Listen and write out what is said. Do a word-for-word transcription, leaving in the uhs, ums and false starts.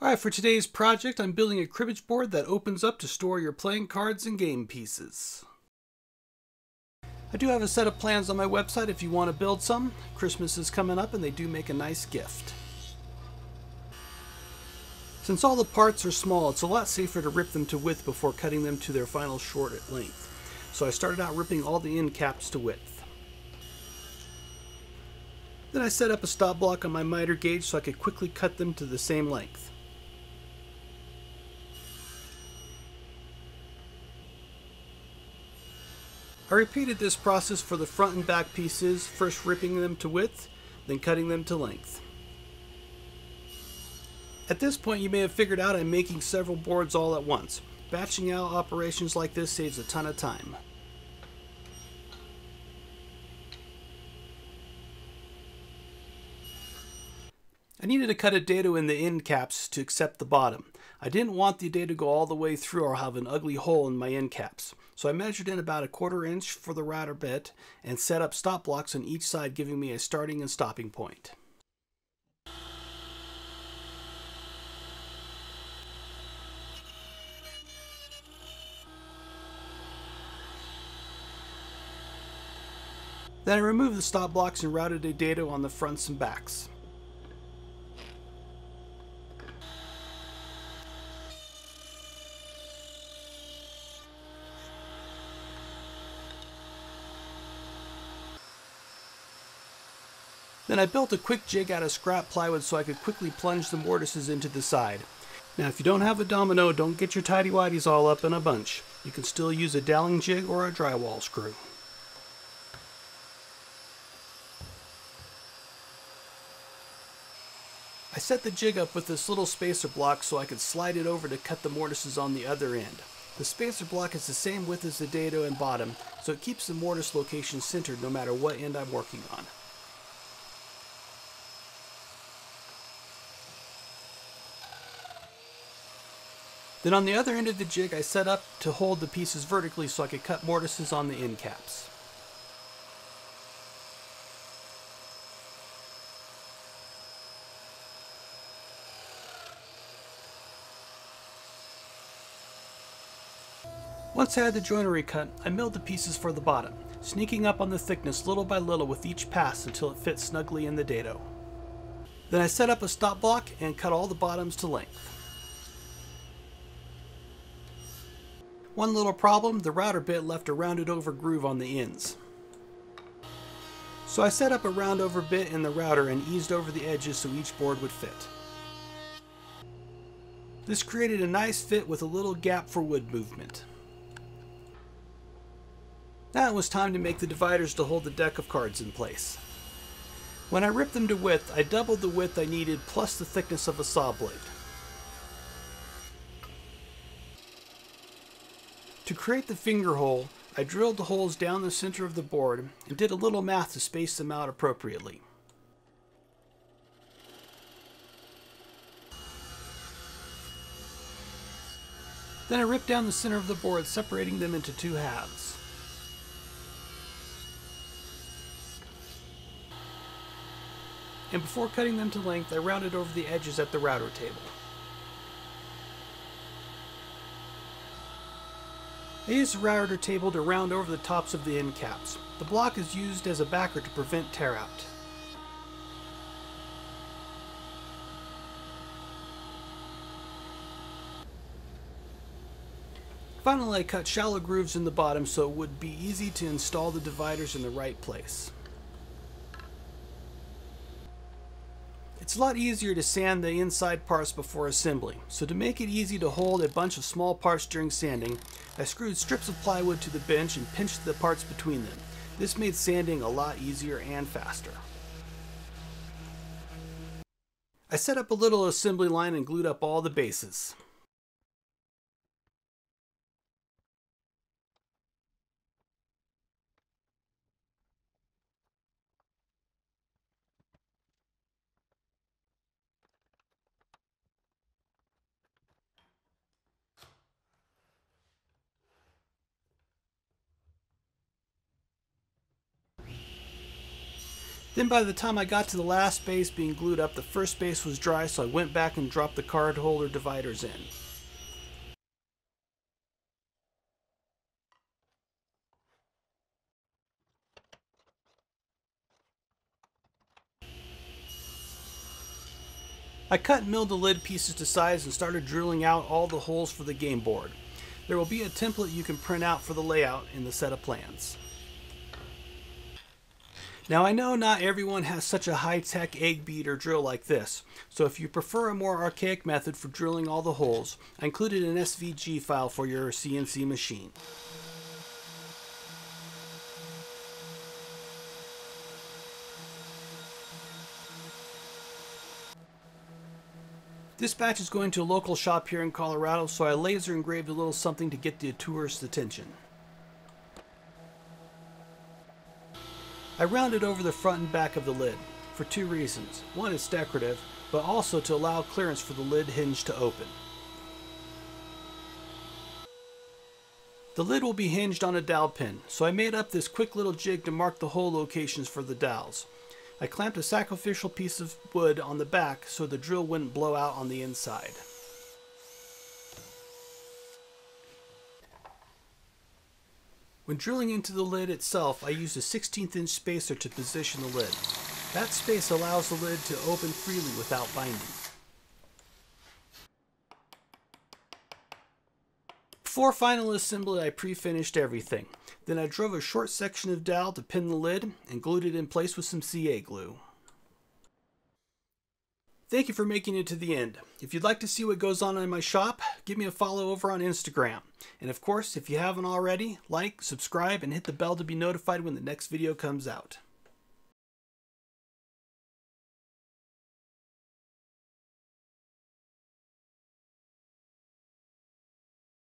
Alright, for today's project, I'm building a cribbage board that opens up to store your playing cards and game pieces. I do have a set of plans on my website if you want to build some. Christmas is coming up and they do make a nice gift. Since all the parts are small, it's a lot safer to rip them to width before cutting them to their final short at length. So I started out ripping all the end caps to width. Then I set up a stop block on my miter gauge so I could quickly cut them to the same length. I repeated this process for the front and back pieces, first ripping them to width, then cutting them to length. At this point, you may have figured out I'm making several boards all at once. Batching out operations like this saves a ton of time. I needed to cut a dado in the end caps to accept the bottom. I didn't want the dado to go all the way through or have an ugly hole in my end caps. So I measured in about a quarter inch for the router bit and set up stop blocks on each side, giving me a starting and stopping point. Then I removed the stop blocks and routed a dado on the fronts and backs. Then I built a quick jig out of scrap plywood so I could quickly plunge the mortises into the side. Now if you don't have a domino, don't get your tighty-whities all up in a bunch. You can still use a doweling jig or a drywall screw. I set the jig up with this little spacer block so I could slide it over to cut the mortises on the other end. The spacer block is the same width as the dado and bottom, so it keeps the mortise location centered no matter what end I'm working on. Then on the other end of the jig, I set up to hold the pieces vertically so I could cut mortises on the end caps. Once I had the joinery cut, I milled the pieces for the bottom, sneaking up on the thickness little by little with each pass until it fit snugly in the dado. Then I set up a stop block and cut all the bottoms to length. One little problem, the router bit left a rounded over groove on the ends. So I set up a round over bit in the router and eased over the edges so each board would fit. This created a nice fit with a little gap for wood movement. Now it was time to make the dividers to hold the deck of cards in place. When I ripped them to width, I doubled the width I needed plus the thickness of a saw blade. To create the finger hole, I drilled the holes down the center of the board and did a little math to space them out appropriately. Then I ripped down the center of the board, separating them into two halves. And before cutting them to length, I rounded over the edges at the router table. I used the router table to round over the tops of the end caps. The block is used as a backer to prevent tear out. Finally, I cut shallow grooves in the bottom so it would be easy to install the dividers in the right place. It's a lot easier to sand the inside parts before assembling, so to make it easy to hold a bunch of small parts during sanding, I screwed strips of plywood to the bench and pinched the parts between them. This made sanding a lot easier and faster. I set up a little assembly line and glued up all the bases. Then by the time I got to the last base being glued up, the first base was dry, so I went back and dropped the card holder dividers in. I cut and milled the lid pieces to size and started drilling out all the holes for the game board. There will be a template you can print out for the layout in the set of plans. Now I know not everyone has such a high-tech egg beater drill like this, so if you prefer a more archaic method for drilling all the holes, I included an S V G file for your C N C machine. This batch is going to a local shop here in Colorado, so I laser engraved a little something to get the tourist's attention. I rounded over the front and back of the lid for two reasons. One is decorative, but also to allow clearance for the lid hinge to open. The lid will be hinged on a dowel pin, so I made up this quick little jig to mark the hole locations for the dowels. I clamped a sacrificial piece of wood on the back so the drill wouldn't blow out on the inside. When drilling into the lid itself, I used a sixteenth inch spacer to position the lid. That space allows the lid to open freely without binding. Before final assembly, I pre-finished everything. Then I drove a short section of dowel to pin the lid and glued it in place with some C A glue. Thank you for making it to the end. If you'd like to see what goes on in my shop, give me a follow over on Instagram. And of course, if you haven't already, like, subscribe, and hit the bell to be notified when the next video comes out.